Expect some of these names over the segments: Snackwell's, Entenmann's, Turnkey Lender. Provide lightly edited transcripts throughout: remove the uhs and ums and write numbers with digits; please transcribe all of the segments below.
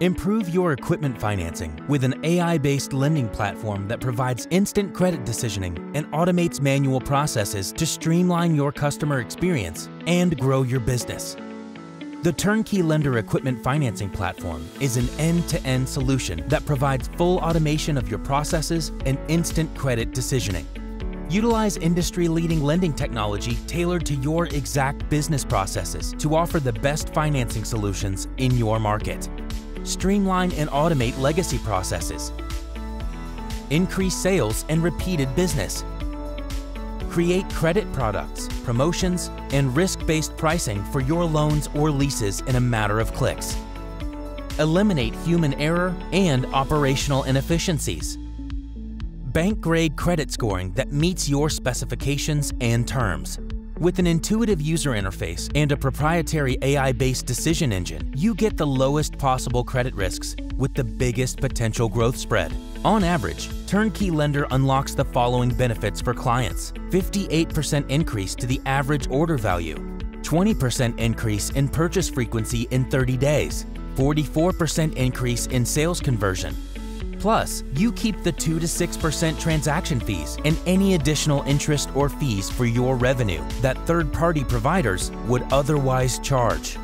Improve your equipment financing with an AI-based lending platform that provides instant credit decisioning and automates manual processes to streamline your customer experience and grow your business. The Turnkey Lender Equipment Financing Platform is an end-to-end solution that provides full automation of your processes and instant credit decisioning. Utilize industry-leading lending technology tailored to your exact business processes to offer the best financing solutions in your market. Streamline and automate legacy processes. Increase sales and repeated business. Create credit products, promotions, and risk-based pricing for your loans or leases in a matter of clicks. Eliminate human error and operational inefficiencies. Bank-grade credit scoring that meets your specifications and terms. With an intuitive user interface and a proprietary AI-based decision engine, you get the lowest possible credit risks with the biggest potential growth spread. On average, Turnkey Lender unlocks the following benefits for clients: 58% increase to the average order value, 20% increase in purchase frequency in 30 days, 44% increase in sales conversion. Plus, you keep the 2 to 6% transaction fees and any additional interest or fees for your revenue that third-party providers would otherwise charge.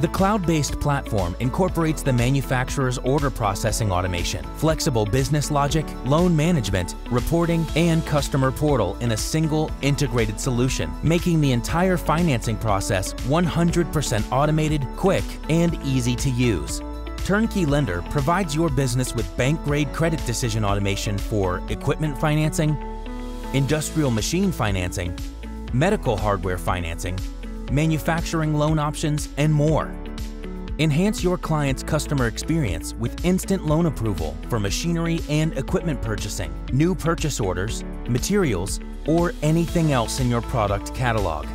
The cloud-based platform incorporates the manufacturer's order processing automation, flexible business logic, loan management, reporting, and customer portal in a single integrated solution, making the entire financing process 100% automated, quick, and easy to use. Turnkey Lender provides your business with bank-grade credit decision automation for equipment financing, industrial machine financing, medical hardware financing, manufacturing loan options, and more. Enhance your client's customer experience with instant loan approval for machinery and equipment purchasing, new purchase orders, materials, or anything else in your product catalog.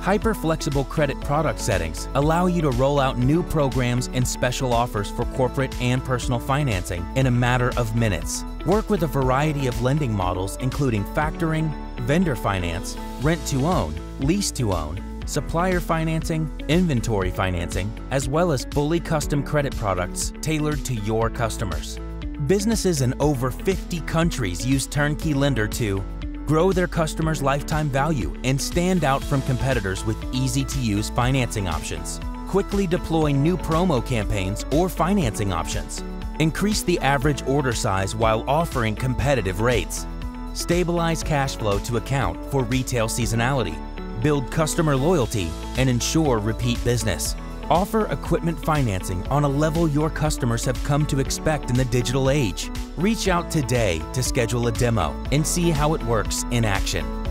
Hyper-flexible credit product settings allow you to roll out new programs and special offers for corporate and personal financing in a matter of minutes. Work with a variety of lending models including factoring, vendor finance, rent-to-own, lease-to-own, supplier financing, inventory financing, as well as fully custom credit products tailored to your customers. Businesses in over 50 countries use Turnkey Lender to grow their customers' lifetime value and stand out from competitors with easy-to-use financing options. Quickly deploy new promo campaigns or financing options. Increase the average order size while offering competitive rates. Stabilize cash flow to account for retail seasonality. Build customer loyalty and ensure repeat business. Offer equipment financing on a level your customers have come to expect in the digital age. Reach out today to schedule a demo and see how it works in action.